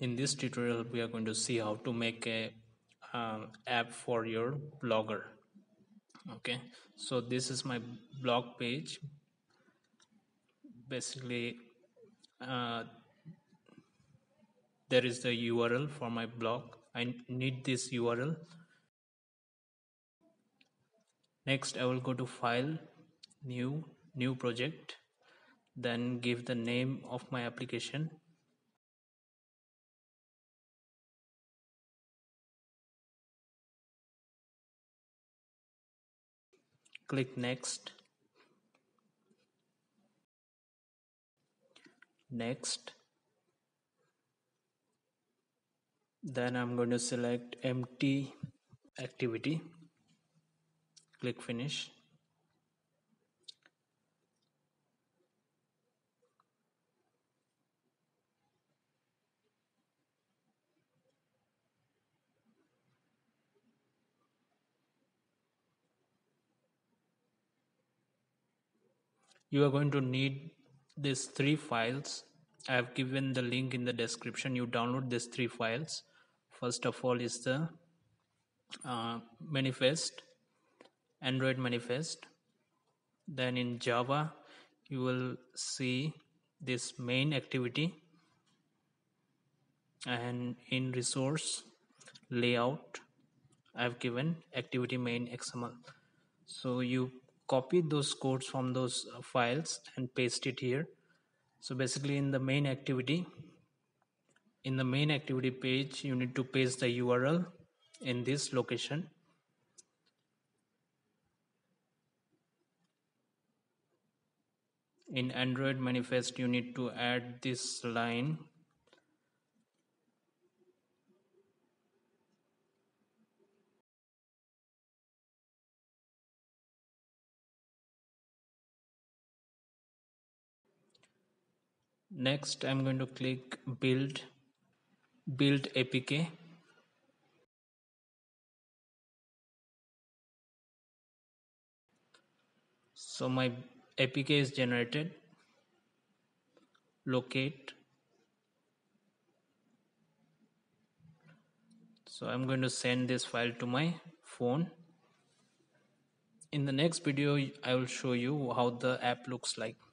In this tutorial, we are going to see how to make a app for your blogger. Okay, so this is my blog page. Basically, there is the URL for my blog. I need this URL. Next, I will go to File, New Project. Then give the name of my application. Click Next. Next. Then I'm going to select empty activity. Click Finish. You are going to need these three files. I have given the link in the description. You download these three files. First of all is the manifest, Android manifest. Then in Java, you will see this main activity, and in resource layout, I have given activity main XML. So you copy those codes from those files and paste it here. So basically in the main activity page, you need to paste the URL in this location. In Android manifest, you need to add this line. Next, I'm going to click build APK. So my APK is generated. Locate. So I'm going to send this file to my phone. In the next video, I will show you how the app looks like.